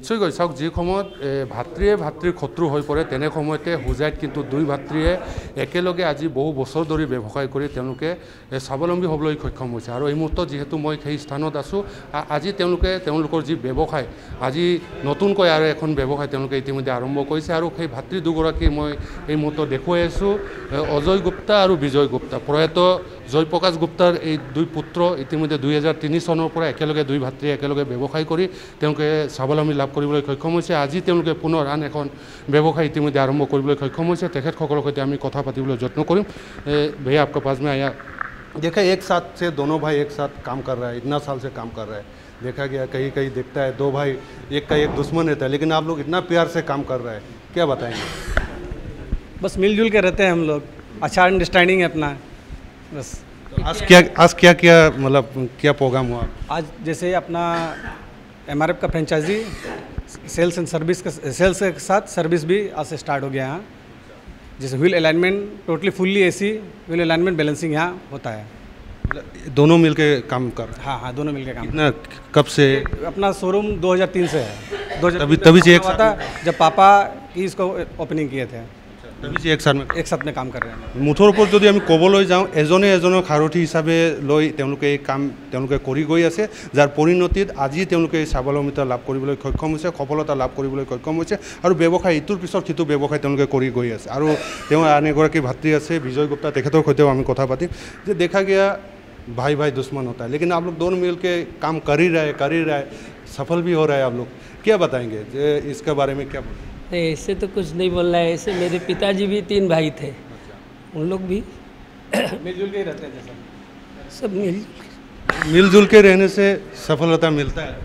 निश्चय गई सक जी समय भातृए भातृ शत्रु हो पड़े तेने समयते होजाइट किन्तु दुई भातृए एकेलगे आज बहु बचर धरी व्यवसाय कर स्वावलम्बी हबल सक्षम होइछे और मुहूर्त जीतु मैं सेई स्थानत आसो आज जी व्यवसाय आज नतुनक और एन व्यवसाय इतिमदे आरम्भ करिछे और सेई भातृ दुगराकी मैं ये मुहूर्त देखुवाई आसो अजय गुप्ता और विजय गुप्ता प्रयात जयप्रकाश गुप्तार ये दुई पुत्र इतिमदे 2003 सनर पर एकेलगे दुई भातृए एकेलगे व्यवसाय करी स्वावलम्बी लाभ কৰিবলৈ सक्षम হৈছে। আজি তেওঁলোকে পুনৰ আন এখন ব্যৱসায় ইতিমধ্যে আৰম্ভ কৰিবলৈ সক্ষম হৈছে। তেখেতসকলৰ সৈতে আমি কথা পাতিবলৈ যত্ন কৰিম। भैया आपका पास में आया देखा एक साथ से दोनों भाई एक साथ काम कर रहा है, इतना साल से काम कर रहा है, देखा गया कहीं कहीं देखता है दो भाई एक का एक दुश्मन रहता है, लेकिन आप लोग इतना प्यार से काम कर रहा है, क्या बताएंगे? बस मिलजुल के रहते हैं हम लोग, अच्छा अंडरस्टैंडिंग है अपना। बस आज क्या मतलब क्या प्रोग्राम हुआ? आज जैसे अपना MRF का फ्रेंचाइजी सेल्स एंड सर्विस का सेल्स के साथ सर्विस भी आज से स्टार्ट हो गया। यहाँ जैसे wheel alignment totally fully AC wheel alignment balancing यहाँ होता है, दोनों मिलके काम कर। हाँ दोनों मिलके काम। इतना कब से? अपना शोरूम 2003 से है, 2003 से एक साथ था जब पापा की इसको ओपनिंग किए थे, तभी से एक साथ में काम कर रहे हैं। मुठर ऊपर जो हम कबले जाऊँ एजने एजनक सारथी हिसाबे लई काम गई आसे जार परिणति আজি स्वावलम्बिता लाभ কৰিবলৈ सक्षम হৈছে, सफलता लाभ কৰিবলৈ सक्षम হৈছে और व्यवसाय इतर पिछत सीट व्यवसाय गई आसे। और आन एगराकी भातृ आसे विजय गुप्ता, तेखেতৰ সৈতেও আমি কথা পাতিম। जे देखा गया भाई भाई दुश्मन होता है, लेकिन आप लोग दोनों मिल के काम कर ही रहे सफल भी हो रहा है। आप लोग क्या बताएंगे इसके बारे में? क्या बोलें? नहीं, ऐसे तो कुछ नहीं बोलना है। ऐसे मेरे पिताजी भी तीन भाई थे, उन लोग भी मिलजुल के ही रहते थे। सब मिलजुल के रहने से सफलता मिलता है,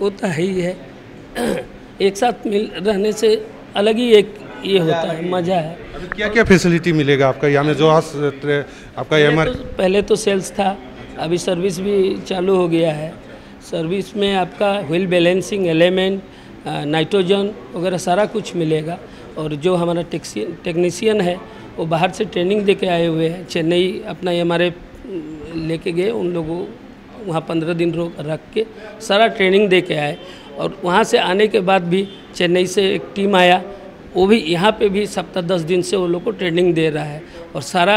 वो तो है ही है। एक साथ मिल रहने से अलग ही एक ये होता है, मज़ा है। अभी क्या फैसिलिटी मिलेगा आपका यहाँ में? जो आपका पहले तो सेल्स था, अभी सर्विस भी चालू हो गया है। सर्विस में आपका व्हील बैलेंसिंग एलिमेंट नाइट्रोजन वगैरह सारा कुछ मिलेगा। और जो हमारा टेक्नीशियन है वो बाहर से ट्रेनिंग देके आए हुए हैं, चेन्नई अपना हमारे लेके गए, उन लोगों वहाँ 15 दिन रख के सारा ट्रेनिंग देके आए। और वहाँ से आने के बाद भी चेन्नई से एक टीम आया, वो भी यहाँ पे भी सप्ताह 10 दिन से वो लोग को ट्रेनिंग दे रहा है और सारा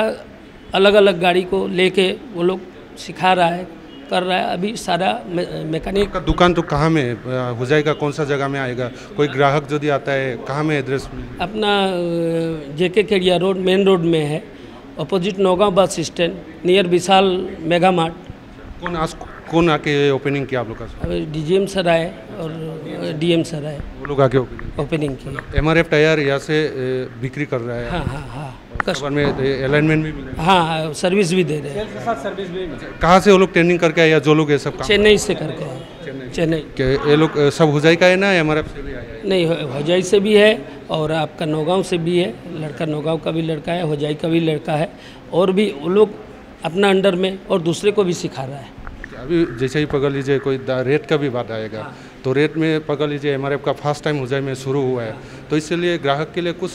अलग अलग गाड़ी को लेके वो लोग सिखा रहा है, कर रहा है। अभी सारा मैकेनिक का दुकान तो कहाँ में होजाई का कौन सा जगह में आएगा? कोई ग्राहक जो भी आता है कहाँ में एड्रेस? अपना JK Kedia road main road में है, opposite Naugaon bus stand, near Vishal mega mart. कौन आके ओपनिंग किया आप लोग का? DGM सर आए और DM सर आए, वो लोग आके ओपनिंग किया। MRF टायर यहाँ से बिक्री कर रहा है। हाँ कस्टमर में अलाइनमेंट भी मिले। हाँ सर्विस भी दे रहे हैं। कहाँ से वो लोग ट्रेनिंग करके आए या जो लोग ये सब? चेन्नई से करके आए। चेन्नई ये लोग सब होजाई का है ना? MRF से भी आया? नहीं, होजाई से भी है और आपका नौगांव से भी है लड़का, नौगांव का भी लड़का है, होजाई का भी लड़का है। और भी वो लोग अपना अंडर में और दूसरे को भी सिखा रहा है। अभी जैसे ही पकड़ लीजिए कोई रेट का भी बात आएगा तो रेट में पकड़ लीजिए MRF का फर्स्ट टाइम होजाई में शुरू हुआ है, तो इसलिए ग्राहक के लिए कुछ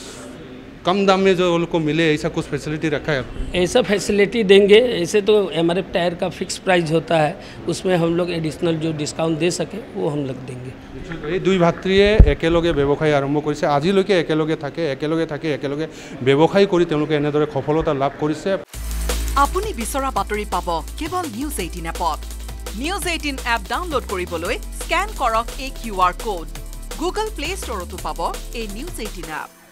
कम दाम में जो उन लोग को मिले ऐसा कुछ फैसिलिटी रखा है? ऐसा फैसिलिटी देंगे। ऐसे तो MRF टायर का फिक्स प्राइस होता है, उसमें हम लोग एडिशनल जो डिस्काउंट दे सके वो हम लोग देंगे। ये दुई भातृए एकेलगे व्यवसाय आरम्भ करिछे, आजिलैके एकेलगे थाके एकेलगे व्यवसाय करि तेनलोके एनेदरे सफलता लाभ करिछे। आपुनि बिचरा बातरि पाबो केवल न्यूज 18 एपत। न्यूज 18 एप डाउनलोड करिबोलै स्कैन करक ए QR कोड। गुगल प्ले स्टोरतो पाबो ए न्यूज 18 एप।